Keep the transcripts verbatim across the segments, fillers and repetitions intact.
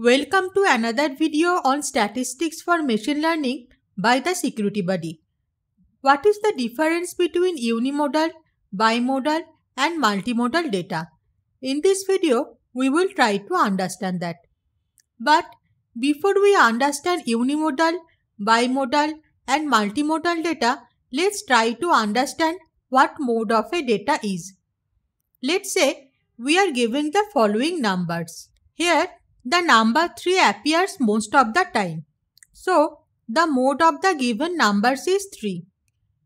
Welcome to another video on statistics for machine learning by the Security Buddy. What is the difference between unimodal, bimodal and multimodal data? In this video, we will try to understand that. But before we understand unimodal, bimodal and multimodal data, let's try to understand what mode of a data is. Let's say we are given the following numbers. Here, the number three appears most of the time. So, the mode of the given numbers is three.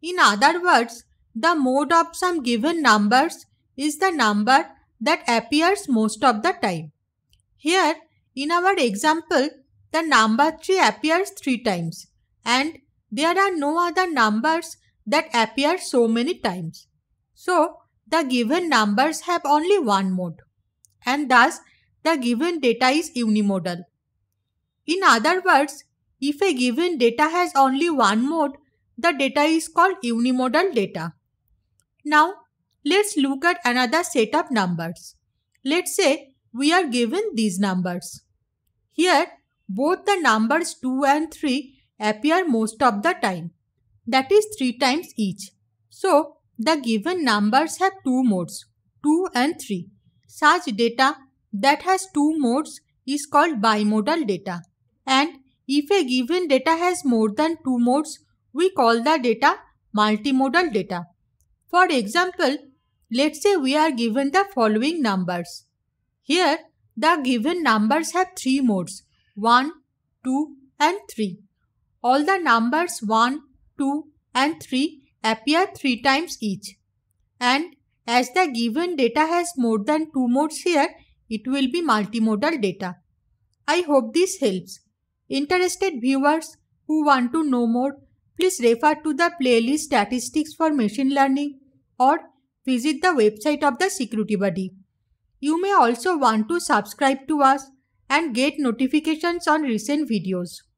In other words, the mode of some given numbers is the number that appears most of the time. Here, in our example, the number three appears three times and there are no other numbers that appear so many times. So, the given numbers have only one mode and thus the given data is unimodal. In other words, if a given data has only one mode, the data is called unimodal data. Now, let's look at another set of numbers. Let's say we are given these numbers. Here, both the numbers two and three appear most of the time, that is three times each. So, the given numbers have two modes, two and three. Such data that has two modes is called bimodal data, and if a given data has more than two modes, we call the data multimodal data. For example, let's say we are given the following numbers. Here, the given numbers have three modes, one, two and three. All the numbers one, two and three appear three times each, and as the given data has more than two modes here, it will be multimodal data. I hope this helps. Interested viewers who want to know more, please refer to the playlist Statistics for Machine Learning or visit the website of the Security Buddy. You may also want to subscribe to us and get notifications on recent videos.